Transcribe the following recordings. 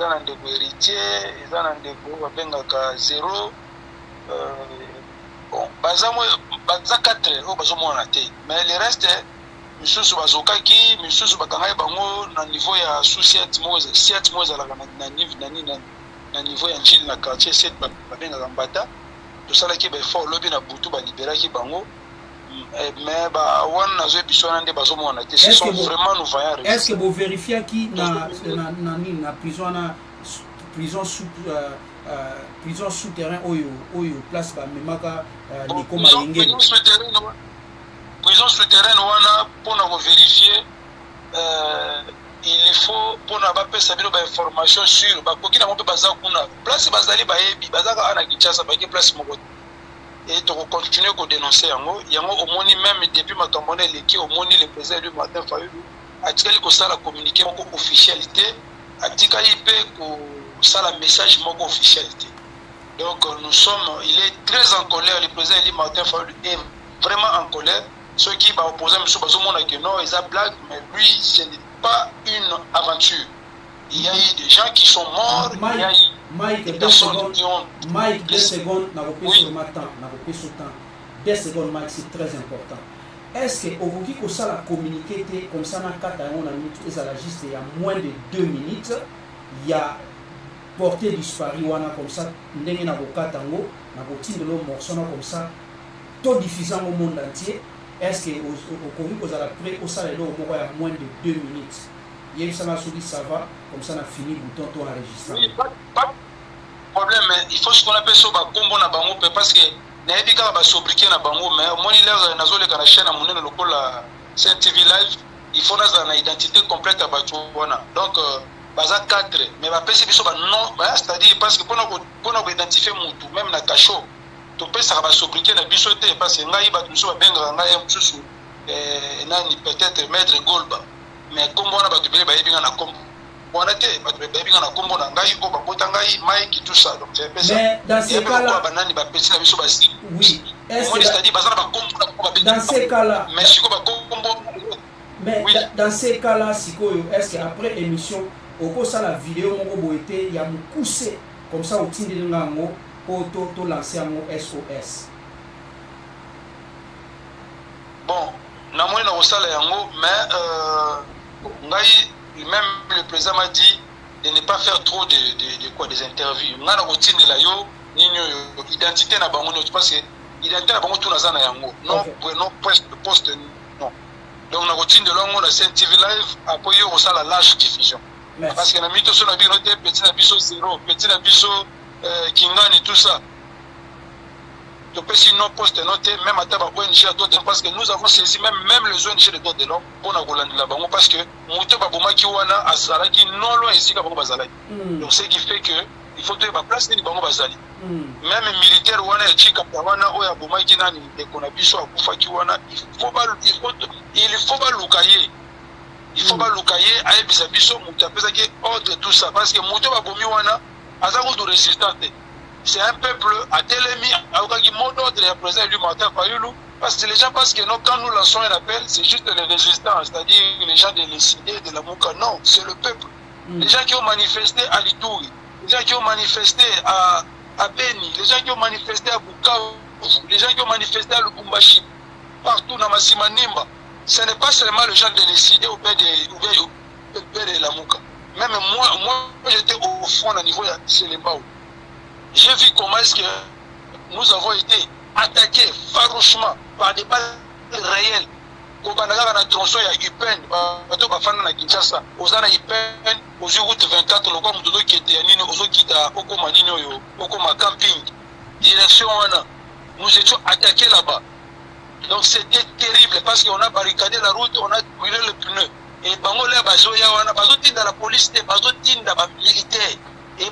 ils ont des héritiers, ils ont des bengaka zéro. Bon, baza 4, mais le reste, monsieur Bazokaki, monsieur Bakangaï Bango, au niveau ya sous 7 mois à la niveau ya Njil na quartier 7 bengaka Mbata, tout ça là qui est fort, lobby na Boutou, Balibéraki Bango. Est-ce sont vraiment nous voyons. Est-ce que vous vérifiez qui na na prison sous prison souterrain oyo place ba memaka Nico Malingé. Prison souterraine wana pour nous vérifier il faut pour nous ba pesa bino ba information sur ba kokina mon pe baza kuna place bazali ba yebi bazaka ana Kinshasa ba ke place moko. Et on continue à dénoncer. Il y a même depuis ma campagne, le président du Martin Fayulu a dit que la communiqué mon officialité, a dit que ça la message mon officialité. Donc nous sommes, il est très en colère, le président du Martin Fayulu est vraiment en colère. Ceux qui vont opposer M. Bazoumouna que non, ils ont blague, mais lui, ce n'est pas une aventure. Il y a eu des gens qui sont morts, il y a eu Mike, 2 secondes. Mike, 2 secondes, n'a repris sur matin, n'a repris sur temps. 2 secondes, Mike, c'est très important. Est-ce que vous dites que ça la communiqué comme ça dans 4 ans, on a mis tout ça la juste il y a moins de 2 minutes, il y a porté disparu on a comme ça, n'ayez n'a pas 4 ans, n'a pas tiré le morceau comme ça, tout diffusant au monde entier. Est-ce que vous dites que ça la pré au salaire au moins de 2 minutes? Yémsa m'a dit ça va, comme ça on a fini le bouton tout enregistré. Oui, pas de problème, il faut ce qu'on appelle ça combo na bango parce que n'ayez pas à sobriquer na bango, mais au moins il y a dans les chaînes à mon nom le col à CTV live, il faut une identité complète à Bazoumouna. Donc bazar 4, mais va passer biso ba non, c'est-à-dire parce que pour on identifier mutu même na cachot, to pesa ba sobriquer na biso te parce que ngai ba biso ba benga ngai msusu nani peut-être maître Golba. Mais comme on a battu les baby en a comme on a été battu les baby en a comme on a gagné au Babotangaï, Mike, tout ça. Donc c'est un peu ça. Mais dans ces cas-là, oui, dans ces cas-là, mais dans ces cas-là, est-ce qu'après l'émission, au cours de la vidéo, il y a un coussé comme ça au tir de l'ango pour lancer un mot SOS? Bon. Non, moi, je suis mais même le président m'a dit de ne pas faire trop des interviews. Je suis en train de l'identité n'a pas parce que l'identité n'a pas tout non, non, poste, non. Donc, la routine de l'angle, la CNTV Live, après, il y a la large diffusion. Parce que la mythe sur la bibliothèque, petit abisso zéro, petit abisso Kingan et tout ça. Donc, si non poste noté, même à table ONG, parce que nous avons saisi même les ONG de droits de l'homme pour la Golande là-bas. Parce que Mouté Babouma Kiwana à Saraki, non loin ici, Kabou Bazali. Donc, ce qui fait que il faut trouver ma place, c'est Nibamou Bazali. Même militaire Wana et Chikawana, Oya Bouma Kinani, et qu'on a pu soit Koufa Kiwana, il faut pas l'oukayer. Il faut pas l'oukayer, aïe Bisabiso, Mouté Pesaki, ordre tout ça. Parce que Mouté Baboumi Wana, à Zagou de résistance. C'est un peuple à Télémi, à Ougagi, mot d'ordre, le président du Martin Fayulu, parce que les gens pensent que non, quand nous lançons un appel, c'est juste les résistants, c'est-à-dire les gens de l'Essidé, de la Mouka. Non, c'est le peuple. Les gens qui ont manifesté à Litouri, les gens qui ont manifesté à Beni, les gens qui ont manifesté à Boukaou, les gens qui ont manifesté à Lubumbashi, partout dans Massimanimba, ce n'est pas seulement les gens de l'Essidé ou bien de la Mouka. Même moi j'étais au front au niveau de Sélébaou. J'ai vu comment est-ce que nous avons été attaqués farouchement par des balles réelles. Au Banaga, dans la tronçon, il y a Ypen, à Kinshasa, aux Ana Ypen, aux routes 24, le Gomododo qui était à Nino, aux Okita, au Koma Nino, au Koma Camping, direction Oana. Nous étions attaqués là-bas. Donc c'était terrible parce qu'on a barricadé la route, on a brûlé le pneu. Et Bango là, Bazoyawana, Bazotinda, la police, Bazotinda, la militaire. Et un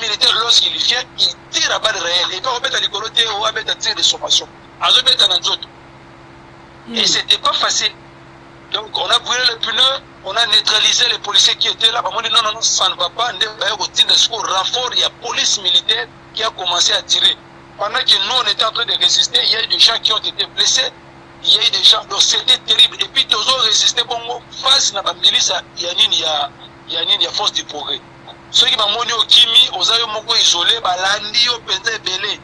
militaire, lorsqu'il vient, il tire à balle réelle. Et quand on met à l'écoloté, on va mettre à tirer des sommations. Et c'était pas facile. Donc, on a brûlé le pneu, on a neutralisé les policiers qui étaient là. On dit non, non, non, ça ne va pas. Il y a police militaire qui a commencé à tirer. Pendant que nous, on était en train de résister, il y a eu des gens qui ont été blessés. Il y a eu des gens. Donc, c'était terrible. Et puis, tous autres résistaient. Bon, face à la milice, il y a une force du progrès. Ceux qui m'ont Kimi, aux Ayomoko isolés, balandi au pété belé.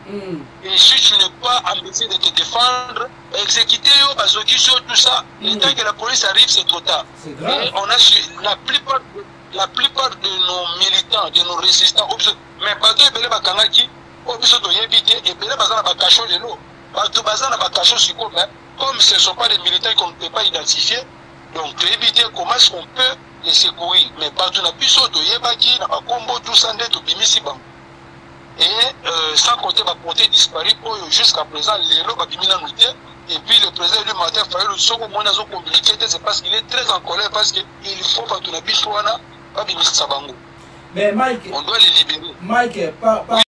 Et si tu n'es pas ambitieux de te défendre, exécuter parce que tout ça, le temps que la police arrive, c'est trop tard. Et on a su la plupart de nos militants, de nos résistants, mais pas de belé bakanaki, obligés de yébiter et belé bazana bakachon de l'eau. Partout bazana bakachon sur quoi, comme ce ne sont pas les militants qu'on ne peut pas identifier, donc éviter comment est-ce qu'on peut les secourir. Mais partout, na puissance de Yébaki, na combo tout ça n'est tout bimisiban. Et sans compter ma portée disparue, jusqu'à présent, les lois biminan nuité. Et puis le président du Martin Fayulu, son monazo communiqué, c'est parce qu'il est très en colère, parce qu'il faut partout na puissance, pas bimisibango. Mais Mike, on doit les libérer. Mike, pas.